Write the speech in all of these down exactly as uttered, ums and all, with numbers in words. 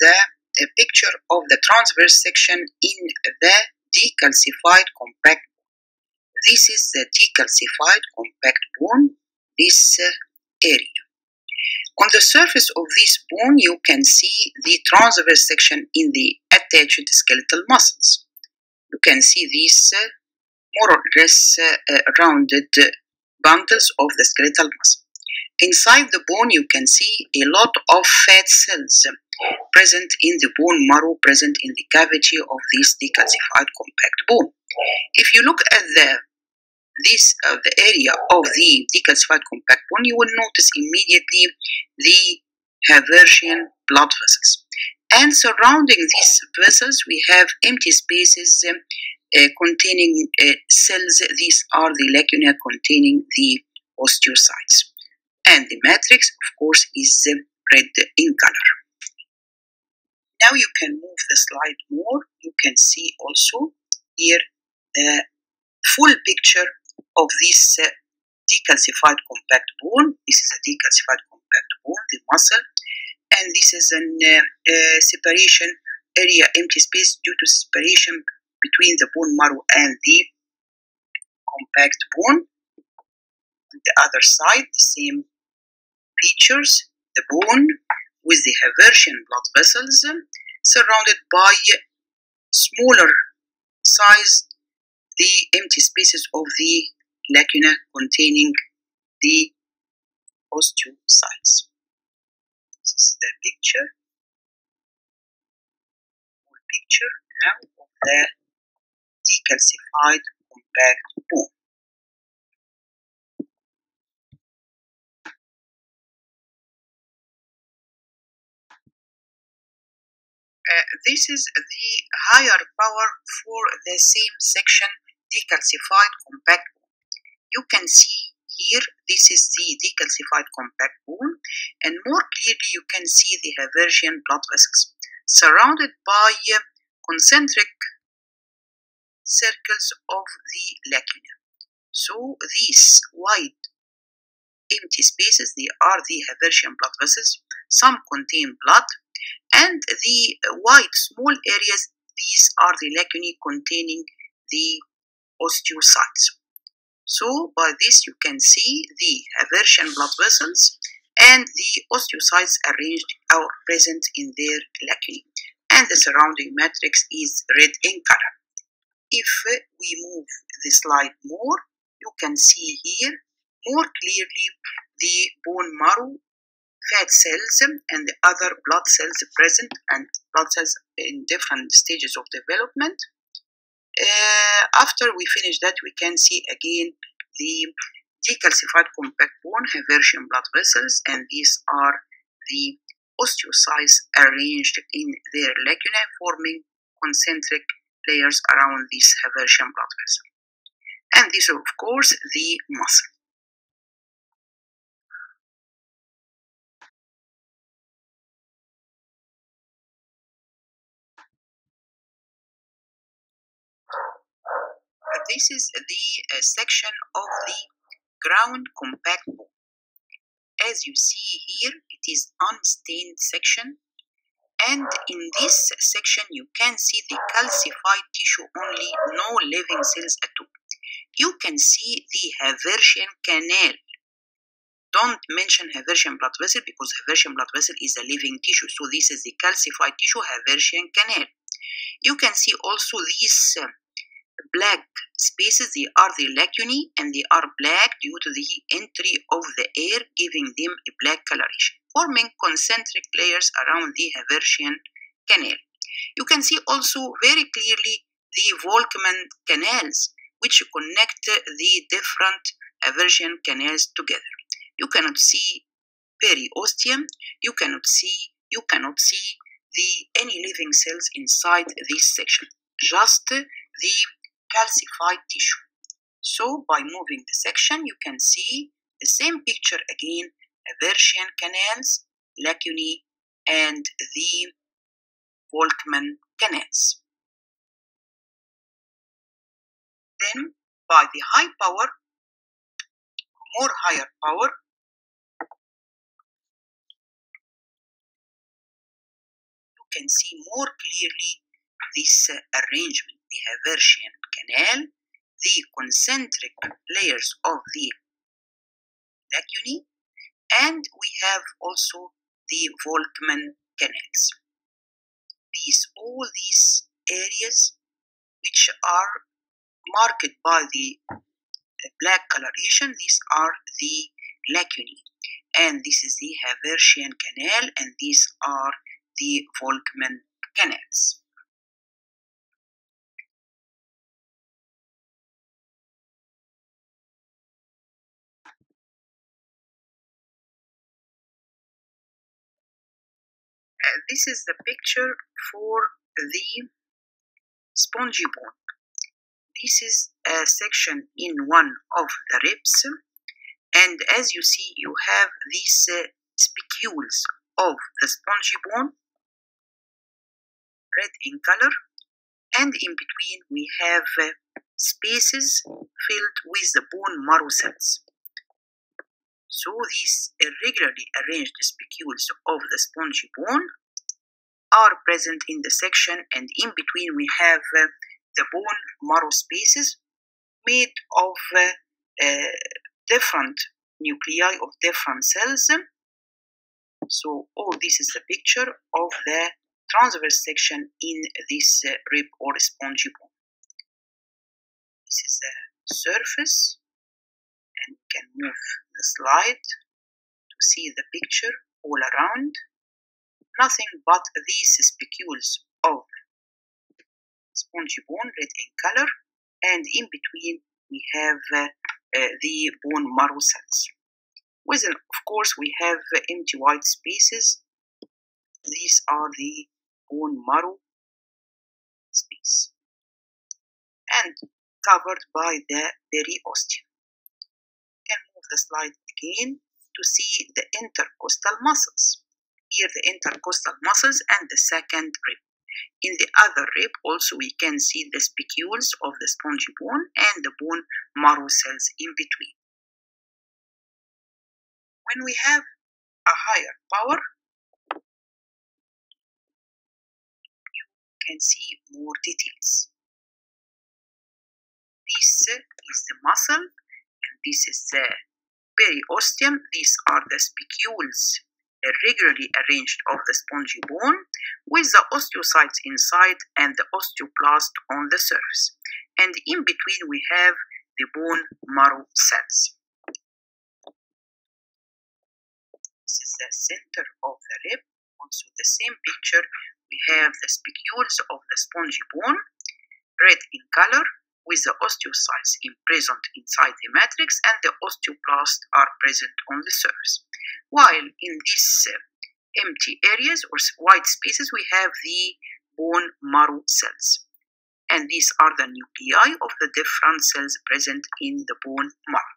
the a picture of the transverse section in the decalcified compact bone. This is the decalcified compact bone, this uh, area. On the surface of this bone, you can see the transverse section in the attached skeletal muscles. You can see these uh, more or less uh, uh, rounded uh, bundles of the skeletal muscle. Inside the bone, you can see a lot of fat cells present in the bone marrow, present in the cavity of this decalcified compact bone. If you look at the this uh, the area of the decalcified compact bone, you will notice immediately the Haversian blood vessels. And surrounding these vessels, we have empty spaces um, uh, containing uh, cells. These are the lacunae containing the osteocytes. And the matrix, of course, is uh, red in color. Now you can move the slide more. You can see also here the full picture of this uh, decalcified compact bone. This is a decalcified compact bone, the muscle. And this is an uh, uh, separation area, empty space due to separation between the bone marrow and the compact bone. On the other side, the same features, the bone with the Haversian blood vessels surrounded by smaller size, the empty spaces of the lacuna containing the osteocytes. This is the picture, full picture now of the decalcified compact bone. Uh, this is the higher power for the same section, decalcified compact bone. You can see here, this is the decalcified compact bone, and more clearly you can see the Haversian blood vessels, surrounded by uh, concentric circles of the lacuna. So these wide empty spaces, they are the Haversian blood vessels. Some contain blood. And the white small areas, these are the lacunae containing the osteocytes. So by this you can see the Haversian blood vessels and the osteocytes arranged are present in their lacunae. And the surrounding matrix is red in color. If we move the slide more, you can see here more clearly the bone marrow, fat cells and the other blood cells present, and blood cells in different stages of development. Uh, after we finish that, we can see again the decalcified compact bone, Haversian blood vessels, and these are the osteocytes arranged in their lacunae, forming concentric layers around this Haversian blood vessel. And these are, of course, the muscle. This is the uh, section of the ground compact bone. As you see here, it is unstained section, and in this section you can see the calcified tissue only, no living cells at all. You can see the Haversian canal. Don't mention Haversian blood vessel because Haversian blood vessel is a living tissue, so this is the calcified tissue, Haversian canal. You can see also these uh, black spaces, they are the lacunae, and they are black due to the entry of the air, giving them a black coloration, forming concentric layers around the Haversian canal. You can see also very clearly the Volkmann canals, which connect the different Haversian canals together. You cannot see periosteum, you cannot see, you cannot see the any living cells inside this section, just the calcified tissue. So by moving the section, you can see the same picture again, Haversian canals, lacunae, and the Volkmann canals. Then by the high power, more higher power, you can see more clearly this arrangement. The Haversian canal, the concentric layers of the lacunae, and we have also the Volkmann canals. These, all these areas which are marked by the black coloration, these are the lacunae, and this is the Haversian canal, and these are the Volkmann canals. Uh, this is the picture for the spongy bone. This is a section in one of the ribs, and as you see, you have these uh, spicules of the spongy bone, red in color, and in between we have uh, spaces filled with the bone marrow cells. So these irregularly arranged spicules of the spongy bone are present in the section, and in between we have uh, the bone marrow spaces made of uh, uh, different nuclei of different cells. So all this is the picture of the transverse section in this uh, rib or spongy bone. This is the surface, and we can move the slide to see the picture all around. Nothing but these spicules of spongy bone, red in color, and in between we have uh, uh, the bone marrow cells. Within, of course, we have uh, empty white spaces. These are the bone marrow space, and covered by the periosteum. The slide again to see the intercostal muscles. Here the intercostal muscles and the second rib. In the other rib also we can see the spicules of the spongy bone and the bone marrow cells in between. When we have a higher power, you can see more details. This is the muscle, and this is the periosteum. These are the spicules irregularly arranged of the spongy bone with the osteocytes inside and the osteoblast on the surface. And in between we have the bone marrow cells. This is the center of the rib. Also the same picture. We have the spicules of the spongy bone, red in color, with the osteocytes imprisoned inside the matrix, and the osteoblasts are present on the surface. While in these uh, empty areas or white spaces, we have the bone marrow cells. And these are the nuclei of the different cells present in the bone marrow.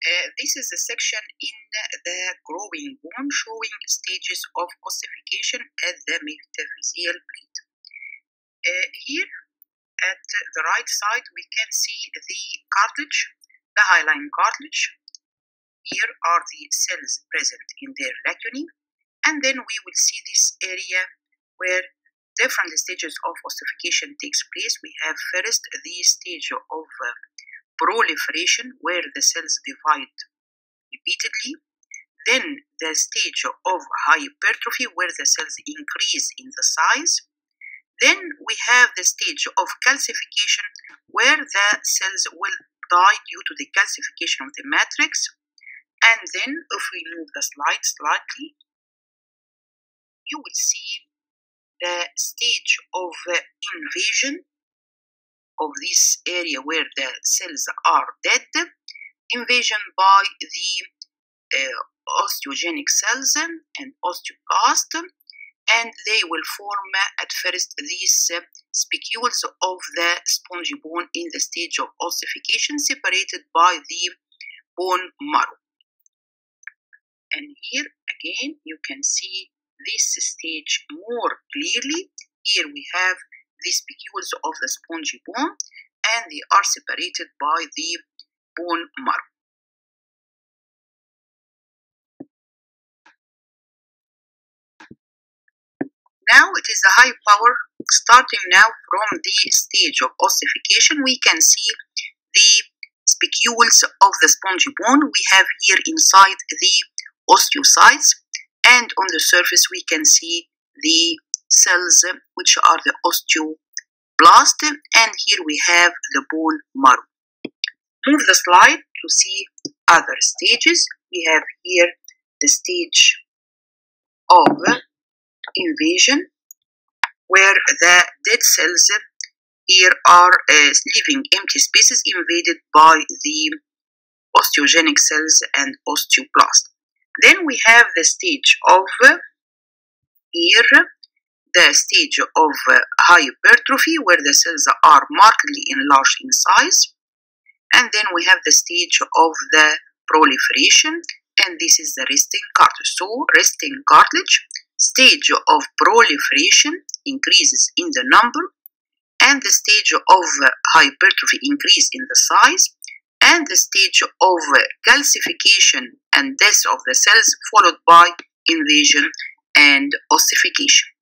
Uh, this is the section in the growing bone showing stages of ossification at the metaphyseal plate. Uh, here at the right side we can see the cartilage, the hyaline cartilage. Here are the cells present in their lacunae, and then we will see this area where different stages of ossification takes place. We have first the stage of uh, proliferation, where the cells divide repeatedly, then the stage of hypertrophy, where the cells increase in the size, then we have the stage of calcification, where the cells will die due to the calcification of the matrix, and then if we move the slide slightly, you will see the stage of invasion of this area where the cells are dead, invasion by the uh, osteogenic cells and osteoblasts, and they will form uh, at first these uh, spicules of the spongy bone in the stage of ossification, separated by the bone marrow. And here again you can see this stage more clearly. Here we have vesicles of the spongy bone, and they are separated by the bone marrow. Now it is a high power. Starting now from the stage of ossification, we can see the spicules of the spongy bone. We have here inside the osteocytes, and on the surface we can see the cells which are the osteoblast, and here we have the bone marrow. Move the slide to see other stages. We have here the stage of invasion, where the dead cells here are uh, leaving empty spaces invaded by the osteogenic cells and osteoblasts. Then we have the stage of uh, here the stage of uh, hypertrophy, where the cells are markedly enlarged in size, and then we have the stage of the proliferation, and this is the resting cartilage. So resting cartilage, stage of proliferation, increases in the number, and the stage of hypertrophy, increase in the size, and the stage of calcification and death of the cells, followed by invasion and ossification.